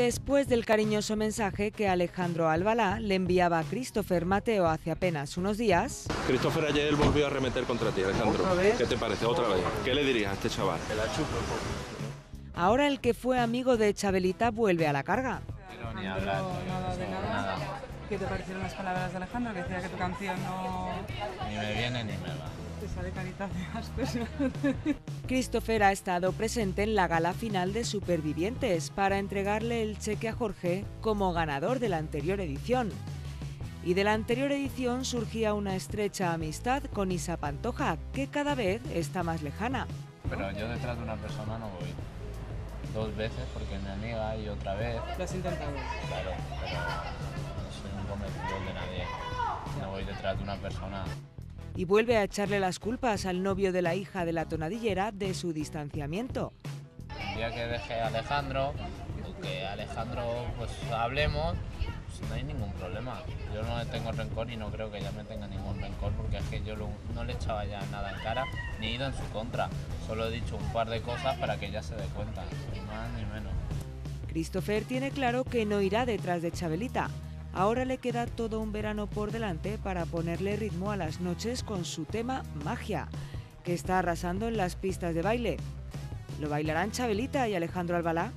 Después del cariñoso mensaje que Alejandro Albalá le enviaba a Christopher Mateo hace apenas unos días... Christopher, ayer volvió a arremeter contra ti, Alejandro. ¿Qué te parece? Otra vez. ¿Qué le dirías a este chaval? Que la chupo. Ahora el que fue amigo de Chabelita vuelve a la carga. Pero ni hablar, nada de nada. ¿Qué te parecieron las palabras de Alejandro? Que decía que tu canción no... Ni me viene ni me va. Te sale carita de asco. Christopher ha estado presente en la gala final de Supervivientes para entregarle el cheque a Jorge como ganador de la anterior edición. Y de la anterior edición surgía una estrecha amistad con Isa Pantoja, que cada vez está más lejana. Pero yo detrás de una persona no voy. Dos veces, porque mi amiga y otra vez... ¿Lo has intentado? Claro, pero no soy un convencido de nadie. No voy detrás de una persona. Y vuelve a echarle las culpas al novio de la hija de la tonadillera de su distanciamiento. El día que deje a Alejandro, o que Alejandro, pues hablemos, pues no hay ningún problema. Yo no le tengo rencor y no creo que ella me tenga ningún rencor, porque es que yo no le echaba ya nada en cara, ni he ido en su contra. Solo he dicho un par de cosas para que ella se dé cuenta, ni más ni menos. Christopher tiene claro que no irá detrás de Chabelita. Ahora le queda todo un verano por delante para ponerle ritmo a las noches con su tema Magia, que está arrasando en las pistas de baile. ¿Lo bailarán Chabelita y Alejandro Albalá?